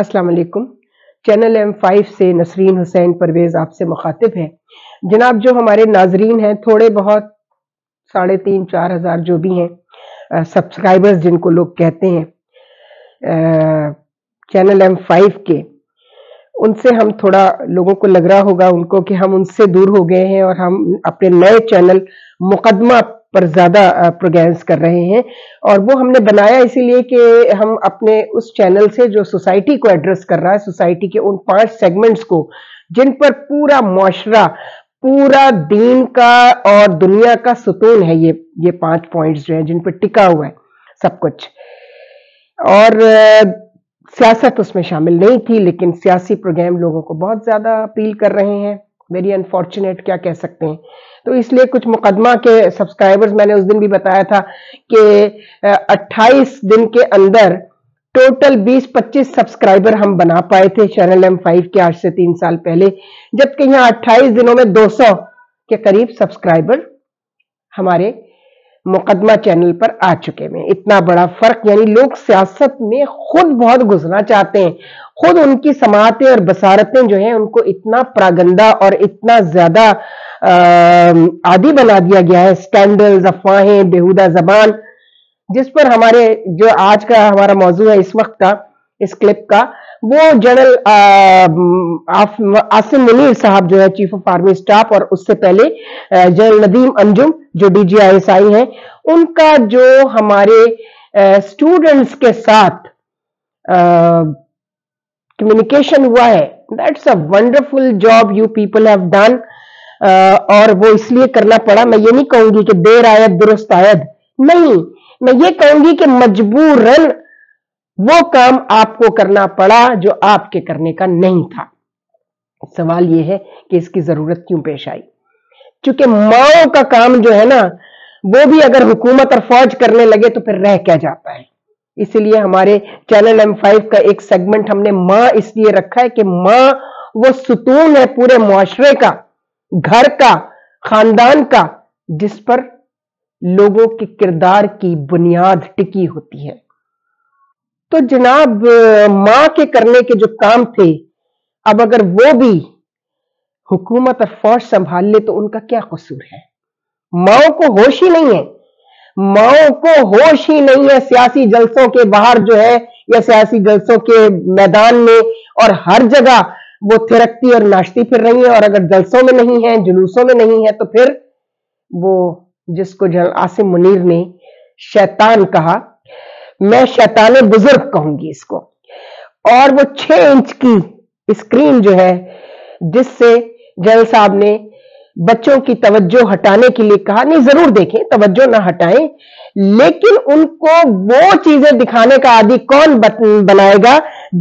अस्सलाम वालेकुम। Channel M5 से नसरीन हुसैन परवेज़ आपसे मुखातिब है। जनाब, जो हमारे नाजरीन हैं, थोड़े बहुत 3,500-4,000 जो भी हैं सब्सक्राइबर्स जिनको लोग कहते हैं चैनल M5 के, उनसे हम थोड़ा, लोगों को लग रहा होगा उनको कि हम उनसे दूर हो गए हैं और हम अपने नए चैनल मुकदमा पर ज़्यादा प्रोग्राम्स कर रहे हैं। और वो हमने बनाया इसीलिए कि हम अपने उस चैनल से जो सोसाइटी को एड्रेस कर रहा है, सोसाइटी के उन 5 सेगमेंट्स को जिन पर पूरा मुआशरा, पूरा दीन का और दुनिया का सुतून है, ये 5 पॉइंट्स जो हैं जिन पर टिका हुआ है सब कुछ। और सियासत उसमें शामिल नहीं थी, लेकिन सियासी प्रोग्राम लोगों को बहुत ज़्यादा अपील कर रहे हैं। वेरी अनफॉर्चुनेट, क्या कह सकते हैं। तो इसलिए कुछ मुकदमा के सब्सक्राइबर्स, मैंने उस दिन भी बताया था कि 28 दिन के अंदर टोटल 20-25 सब्सक्राइबर हम बना पाए थे चैनल M5 के, आज से 3 साल पहले, जबकि यहाँ 28 दिनों में 200 के करीब सब्सक्राइबर हमारे मुकदमा चैनल पर आ चुके हैं। इतना बड़ा फर्क, यानी लोग सियासत में खुद बहुत घुसना चाहते हैं, खुद उनकी समातें और बसारतें जो हैं उनको इतना प्रागंदा और इतना ज्यादा आदी बना दिया गया है, स्कैंडल्स, अफवाहें, बेहुदा जबान, जिस पर हमारे जो आज का हमारा मौजूद है इस वक्त का, इस क्लिप का, वो जनरल आसिम मुनीर साहब जो है चीफ ऑफ आर्मी स्टाफ, और उससे पहले जनरल नदीम अंजुम जो DG ISI हैं, उनका जो हमारे स्टूडेंट्स के साथ कम्युनिकेशन हुआ है। That's a wonderful job you people have done, और वो इसलिए करना पड़ा। मैं ये नहीं कहूंगी कि देर आयत दुरुस्त आयत, नहीं, मैं ये कहूंगी कि मजबूरन वो काम आपको करना पड़ा जो आपके करने का नहीं था। सवाल ये है कि इसकी जरूरत क्यों पेश आई, क्योंकि माओ का काम जो है ना, वो भी अगर हुकूमत और फौज करने लगे तो फिर रह क्या जाता है। इसीलिए हमारे चैनल M5 का एक सेगमेंट हमने माँ इसलिए रखा है कि माँ वो सुतून है पूरे मुआशरे का, घर का, खानदान का, जिस पर लोगों के किरदार की बुनियाद टिकी होती है। तो जनाब, माँ के करने के जो काम थे, अब अगर वो भी हुकूमत और फौज संभाल ले तो उनका क्या कसूर है। माओ को होश ही नहीं है, माओ को होश ही नहीं है सियासी जलसों के बाहर जो है, या सियासी जलसों के मैदान में और हर जगह वो थिरकती और नाचती फिर रही है। और अगर जलसों में नहीं है, जुलूसों में नहीं है, तो फिर वो जिसको जनरल आसिम मुनीर ने शैतान कहा, मैं शैतान बुजुर्ग कहूंगी इसको। और वो 6 इंच की स्क्रीन जो है, जिससे जनरल साहब ने बच्चों की तवज्जो हटाने के लिए कहा, नहीं जरूर देखें, तवज्जो ना हटाएं, लेकिन उनको वो चीजें दिखाने का आदी कौन बनाएगा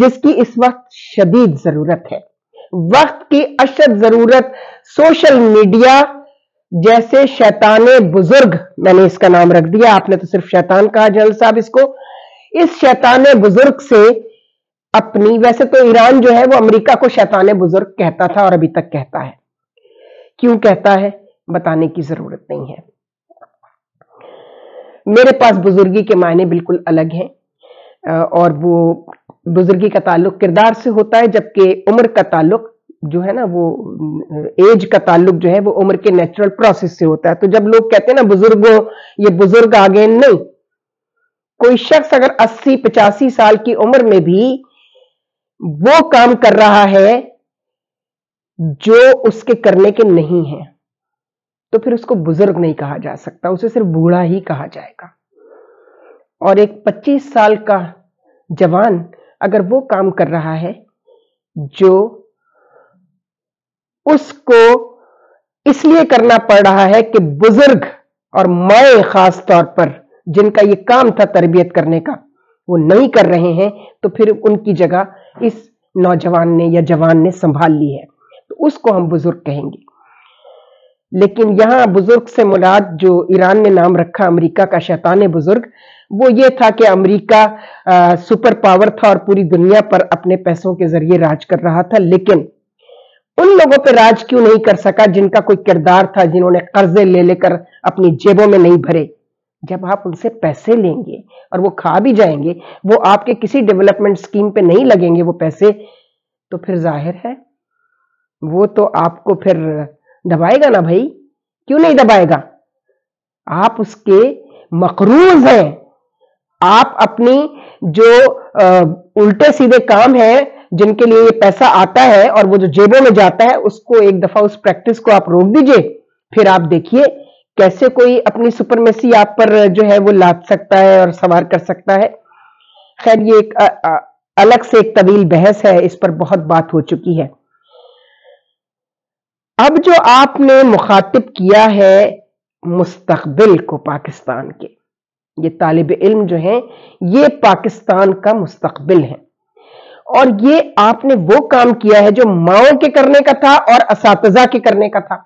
जिसकी इस वक्त शदीद जरूरत है। वक्त की अशद जरूरत सोशल मीडिया जैसे शैताने बुजुर्ग, मैंने इसका नाम रख दिया, आपने तो सिर्फ शैतान कहा जनरल साहब इसको, इस शैताने बुजुर्ग से अपनी, वैसे तो ईरान जो है वो अमेरिका को शैताने बुजुर्ग कहता था और अभी तक कहता है, क्यों कहता है बताने की जरूरत नहीं है। मेरे पास बुजुर्गी के मायने बिल्कुल अलग हैं, और वो बुजुर्गी का ताल्लुक किरदार से होता है, जबकि उम्र का ताल्लुक जो है ना, वो एज का ताल्लुक जो है वो उम्र के नेचुरल प्रोसेस से होता है। तो जब लोग कहते हैं ना बुजुर्गों, ये बुजुर्ग आ गए, नहीं, कोई शख्स अगर 80-85 साल की उम्र में भी वो काम कर रहा है जो उसके करने के नहीं है, तो फिर उसको बुजुर्ग नहीं कहा जा सकता, उसे सिर्फ बूढ़ा ही कहा जाएगा। और एक 25 साल का जवान अगर वो काम कर रहा है जो उसको इसलिए करना पड़ रहा है कि बुजुर्ग और माए खास तौर पर, जिनका ये काम था तरबियत करने का, वो नहीं कर रहे हैं, तो फिर उनकी जगह इस नौजवान ने या जवान ने संभाल ली है, तो उसको हम बुजुर्ग कहेंगे। लेकिन यहाँ बुजुर्ग से मुराद जो ईरान ने नाम रखा अमेरिका का शैतान बुजुर्ग, वो ये था कि अमेरिका सुपर पावर था और पूरी दुनिया पर अपने पैसों के जरिए राज कर रहा था, लेकिन उन लोगों पर राज क्यों नहीं कर सका जिनका कोई किरदार था, जिन्होंने कर्जे ले लेकर अपनी जेबों में नहीं भरे। जब आप उनसे पैसे लेंगे, और वो खा भी जाएंगे, वो आपके किसी डेवलपमेंट स्कीम पे नहीं लगेंगे वो पैसे, तो फिर जाहिर है वो तो आपको फिर दबाएगा ना भाई, क्यों नहीं दबाएगा, आप उसके मकरूज हैं। आप अपनी जो उल्टे सीधे काम है जिनके लिए ये पैसा आता है और वो जो जेबों में जाता है, उसको एक दफा उस प्रैक्टिस को आप रोक दीजिए, फिर आप देखिए कैसे कोई अपनी सुपरमेसी आप पर जो है वो लाद सकता है और सवार कर सकता है। खैर ये एक अलग से एक तवील बहस है, इस पर बहुत बात हो चुकी है। अब जो आपने मुखातिब किया है मुस्तकबिल को, पाकिस्तान के ये तालिब इल्म जो हैं, ये पाकिस्तान का मुस्तकबिल है और ये आपने वो काम किया है जो माओ के करने का था और असातिज़ा के करने का था,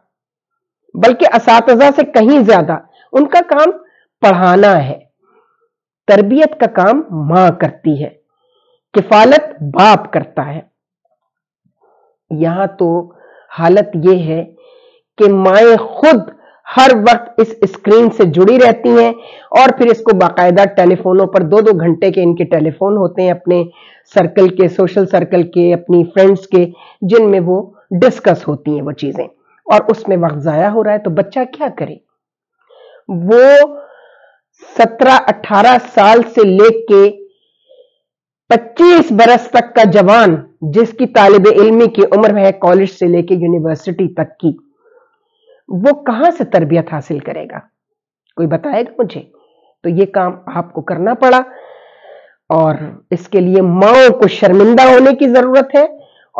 बल्कि असातिज़ा से कहीं ज्यादा उनका काम पढ़ाना है, तरबियत का काम माँ करती है, किफालत बाप करता है। यहां तो हालत यह है कि माएँ खुद हर वक्त इस स्क्रीन से जुड़ी रहती हैं और फिर इसको बाकायदा टेलीफोनों पर 2-2 घंटे के इनके टेलीफोन होते हैं अपने सर्कल के, सोशल सर्कल के, अपनी फ्रेंड्स के, जिनमें वो डिस्कस होती हैं वो चीजें, और उसमें वक्त जाया हो रहा है। तो बच्चा क्या करे, वो 17-18 साल से लेके 25 बरस तक का जवान, जिसकी तालिब इल्मी की उम्र है कॉलेज से लेके यूनिवर्सिटी तक की, वो कहां से तरबियत हासिल करेगा, कोई बताएगा मुझे? तो ये काम आपको करना पड़ा और इसके लिए माओ को शर्मिंदा होने की जरूरत है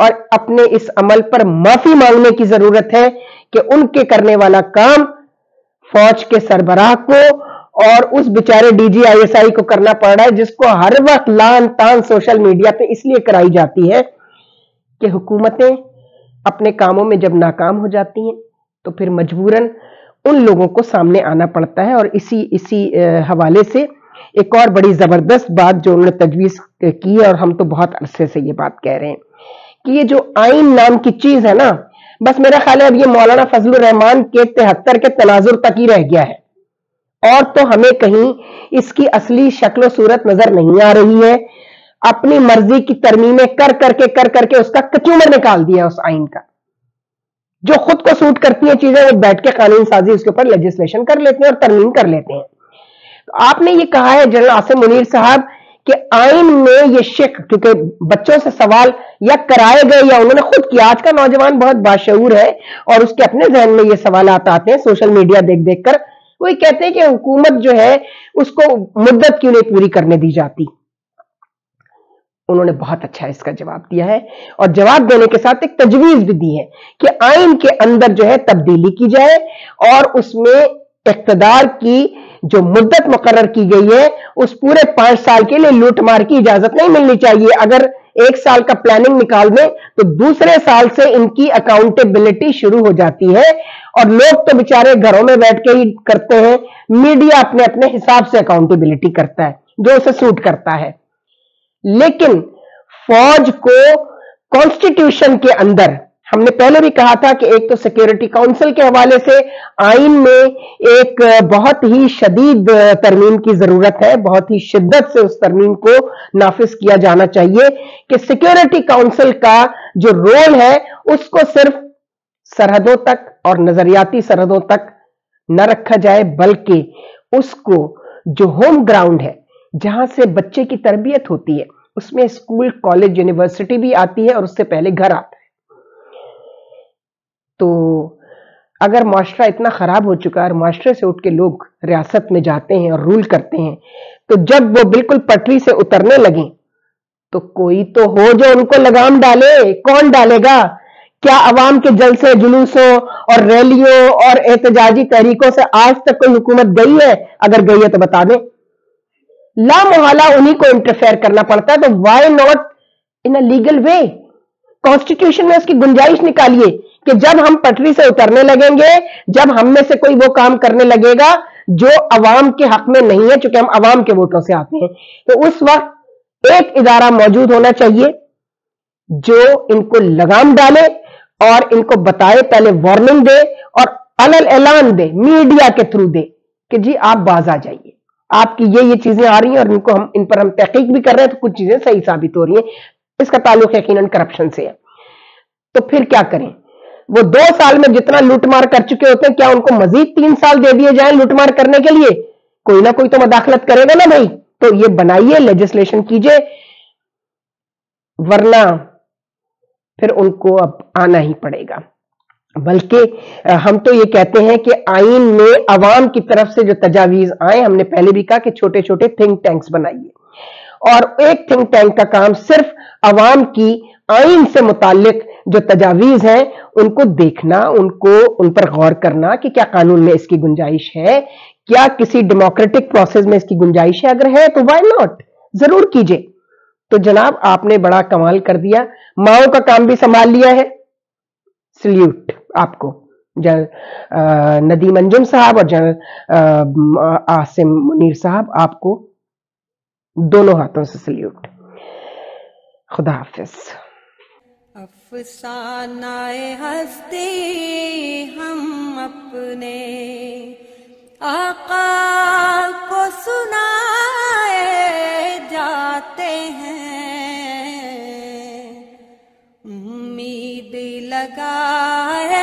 और अपने इस अमल पर माफी मांगने की जरूरत है कि उनके करने वाला काम फौज के सरबराह को और उस बेचारे डीजी ISI को करना पड़ रहा है, जिसको हर वक्त लान तान सोशल मीडिया पे इसलिए कराई जाती है कि हुकूमतें अपने कामों में जब नाकाम हो जाती हैं तो फिर मजबूरन उन लोगों को सामने आना पड़ता है। और इसी हवाले से एक और बड़ी जबरदस्त बात जो उन्होंने तजवीज की है, और हम तो बहुत अरसे से ये बात कह रहे हैं कि ये जो आइन नाम की चीज है ना, बस मेरा ख्याल है अब ये मौलाना फजलुर रहमान के 73 के तनाजुर तक ही रह गया है और तो हमें कहीं इसकी असली शक्ल सूरत नजर नहीं आ रही है। अपनी मर्जी की तरमीमें कर करके उसका कच्चूमर निकाल दिया उस आइन का। जो खुद को सूट करती है चीजें वो बैठ के कानून साजी उसके ऊपर लेजिस्लेशन कर लेते हैं और तरमीम कर लेते हैं। तो आपने ये कहा है जनरल आसिम मुनीर साहब कि आइन में ये शिक, क्योंकि बच्चों से सवाल या कराए गए या उन्होंने खुद किया, आज का नौजवान बहुत बाशऊर है और उसके अपने जहन में ये सवाल आते हैं सोशल मीडिया देख कर, वही कहते हैं कि हुकूमत जो है उसको मुद्दत क्यों नहीं पूरी करने दी जाती। उन्होंने बहुत अच्छा इसका जवाब दिया है और जवाब देने के साथ एक तजवीज भी दी है कि आइन के अंदर जो है तब्दीली की जाए और उसमें इख्तदार की जो मुद्दत मुकर्रर की गई है उस पूरे 5 साल के लिए लूटमार की इजाजत नहीं मिलनी चाहिए। अगर 1 साल का प्लानिंग निकाल दें तो दूसरे साल से इनकी अकाउंटेबिलिटी शुरू हो जाती है और लोग तो बेचारे घरों में बैठ के ही करते हैं, मीडिया अपने अपने हिसाब से अकाउंटेबिलिटी करता है जो उसे सूट करता है। लेकिन फौज को कॉन्स्टिट्यूशन के अंदर, हमने पहले भी कहा था कि एक तो सिक्योरिटी काउंसिल के हवाले से आइन में एक बहुत ही शदीद तरमीम की जरूरत है, बहुत ही शिद्दत से उस तरमीम को नाफिज किया जाना चाहिए कि सिक्योरिटी काउंसिल का जो रोल है उसको सिर्फ सरहदों तक और नजरियाती सरहदों तक न रखा जाए, बल्कि उसको जो होम ग्राउंड है जहां से बच्चे की तरबियत होती है उसमें स्कूल, कॉलेज, यूनिवर्सिटी भी आती है और उससे पहले घर आता है। तो अगर मुआशरा इतना खराब हो चुका है और मुआशरे से उठ के लोग रियासत में जाते हैं और रूल करते हैं, तो जब वो बिल्कुल पटरी से उतरने लगे तो कोई तो हो जो उनको लगाम डाले। कौन डालेगा? क्या अवाम के जलसे, जुलूसों और रैलियों और एहतजाजी तहरीकों से आज तक कोई हुकूमत गई है? अगर गई है तो बता दें। ला मोहला उन्हीं को इंटरफेयर करना पड़ता है, तो why not in a legal way? Constitution में उसकी गुंजाइश निकालिए कि जब हम पटरी से उतरने लगेंगे, जब हम में से कोई वो काम करने लगेगा जो अवाम के हक में नहीं है, चूंकि हम अवाम के वोटों से आते हैं, तो उस वक्त एक इदारा मौजूद होना चाहिए जो इनको लगाम डाले और इनको बताए, पहले वार्निंग दे और अलल ऐलान दे मीडिया के थ्रू दे कि जी आप बाज आ जाइए, आपकी ये चीजें आ रही हैं और इनको हम इन पर हम तहकीक भी कर रहे हैं तो कुछ चीजें सही साबित हो रही हैं। इसका ताल्लुक यकीनन करप्शन से है। तो फिर क्या करें, वो 2 साल में जितना लूटमार कर चुके होते हैं क्या उनको मजीद 3 साल दे दिए जाए लूटमार करने के लिए? कोई ना कोई तो मदाखलत करेगा ना भाई। तो ये बनाइए, लेजिस्लेशन कीजिए, वरना फिर उनको अब आना ही पड़ेगा। बल्कि हम तो ये कहते हैं कि आइन में अवाम की तरफ से जो तजावीज आए, हमने पहले भी कहा कि छोटे छोटे थिंक टैंक्स बनाइए और एक थिंक टैंक का काम सिर्फ अवाम की आइन से मुतालिक जो तजावीज हैं उनको देखना, उन पर गौर करना कि क्या कानून में इसकी गुंजाइश है, क्या किसी डेमोक्रेटिक प्रोसेस में इसकी गुंजाइश है, अगर है तो व्हाई नॉट, जरूर कीजिए। तो जनाब आपने बड़ा कमाल कर दिया, माओ का काम भी संभाल लिया है, सल्यूट आपको जनरल नदीम अंजुम साहब और जनरल आसिम मुनीर साहब, आपको दोनों हाथों से सल्यूट। खुदा हाफिज। अफसानाए हस्ती हम अपने आका को सुनाए जाते हैं, उम्मीद लगाए